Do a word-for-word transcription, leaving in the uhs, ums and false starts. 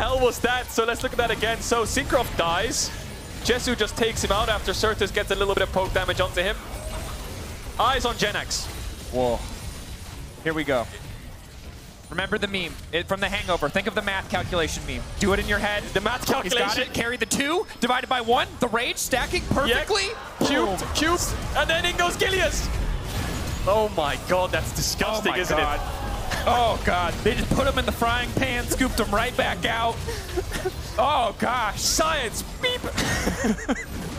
hell was that? So let's look at that again. So Seacroft dies. Jessu just takes him out after Surtus gets a little bit of poke damage onto him. Eyes on Genax. Whoa. Here we go. Remember the meme it, from The Hangover. Think of the math calculation meme. Do it in your head. The math calculation. He's got it. Carry the two, divided by one. The rage stacking perfectly. Cubed, cubed, and then in goes Gilias. Oh my god, that's disgusting, oh isn't god. it? Oh god, they just put him in the frying pan, scooped him right back out. Oh gosh, science, beep.